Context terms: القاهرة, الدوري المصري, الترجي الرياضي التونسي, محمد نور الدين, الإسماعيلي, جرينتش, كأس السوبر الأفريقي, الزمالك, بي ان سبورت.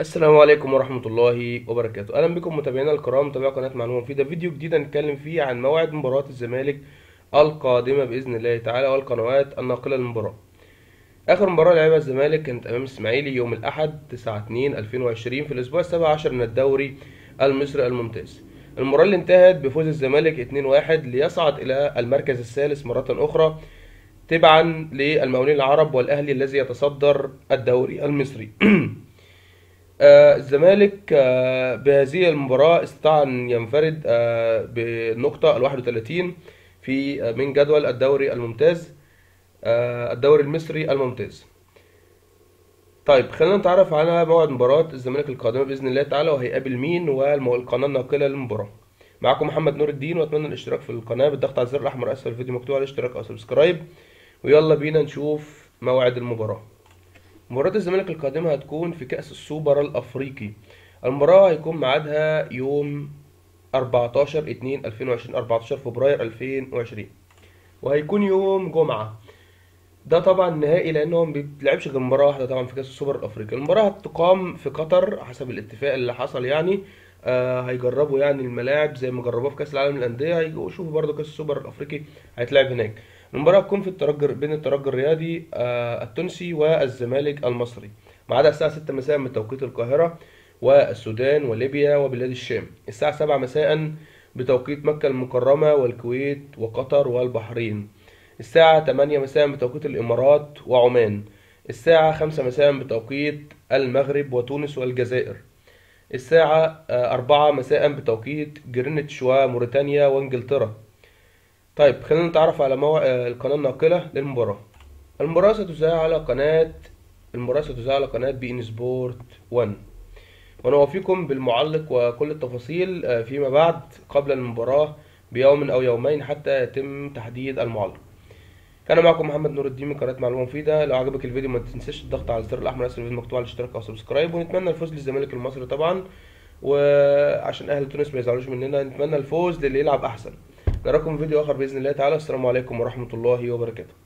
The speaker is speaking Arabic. السلام عليكم ورحمة الله وبركاته. أهلا بكم متابعينا الكرام، متابعي قناة معلومة مفيدة. فيديو جديد هنتكلم فيه عن موعد مباراة الزمالك القادمة بإذن الله تعالى والقنوات الناقلة للمباراة. آخر مباراة لعبها الزمالك كانت أمام الإسماعيلي يوم الأحد 9/2/2020 في الأسبوع 17 من الدوري المصري الممتاز. المباراة اللي انتهت بفوز الزمالك 2-1 ليصعد إلى المركز الثالث مرة أخرى تبعا للمقاولين العرب والأهلي الذي يتصدر الدوري المصري. الزمالك بهذه المباراة استطاع أن ينفرد بالنقطة 31 من جدول الدوري الممتاز، الدوري المصري الممتاز. طيب خلينا نتعرف على موعد مباراة الزمالك القادمة بإذن الله تعالى وهيقابل مين والقناة الناقلة للمباراة. معكم محمد نور الدين، وأتمنى الاشتراك في القناة بالضغط على الزر الأحمر أسفل الفيديو مكتوب على اشتراك أو سبسكرايب، ويلا بينا نشوف موعد المباراة. مباراة الزمالك القادمة هتكون في كأس السوبر الأفريقي. المباراة هيكون ميعادها يوم 14/2/2020، 14 فبراير 2020، وهيكون يوم جمعة. ده طبعا نهائي لأنه ما بيتلعبش غير مباراة واحدة طبعا في كأس السوبر الأفريقي. المباراة هتقام في قطر حسب الاتفاق اللي حصل، يعني هيجربوا يعني الملاعب زي ما جربوها في كأس العالم للأندية، هيجوا يشوفوا برضه كأس السوبر الأفريقي هيتلعب هناك. المباراة هتكون في الترجي، بين الترجي الرياضي التونسي والزمالك المصري، ميعادها الساعة 6 مساء من توقيت القاهرة والسودان وليبيا وبلاد الشام، الساعة 7 مساء بتوقيت مكة المكرمة والكويت وقطر والبحرين، الساعة 8 مساء بتوقيت الإمارات وعمان، الساعة 5 مساء بتوقيت المغرب وتونس والجزائر، الساعة 4 مساء بتوقيت جرينتش وموريتانيا وانجلترا. طيب خلينا نتعرف على القناة الناقلة للمباراة. المباراة ستذاع على قناة بي ان سبورت 1، ونوافيكم بالمعلق وكل التفاصيل فيما بعد قبل المباراة بيوم أو يومين حتى يتم تحديد المعلق. كان معكم محمد نور الدين من قناة معلومة مفيدة. لو عجبك الفيديو ما تنساش الضغط على الزر الأحمر أسفل الفيديو مكتوب على الاشتراك أو سبسكرايب، ونتمنى الفوز للزمالك المصري طبعا، وعشان أهل تونس ما يزعلوش مننا نتمنى الفوز للي يلعب أحسن. نراكم في فيديو آخر بإذن الله تعالى. السلام عليكم ورحمة الله وبركاته.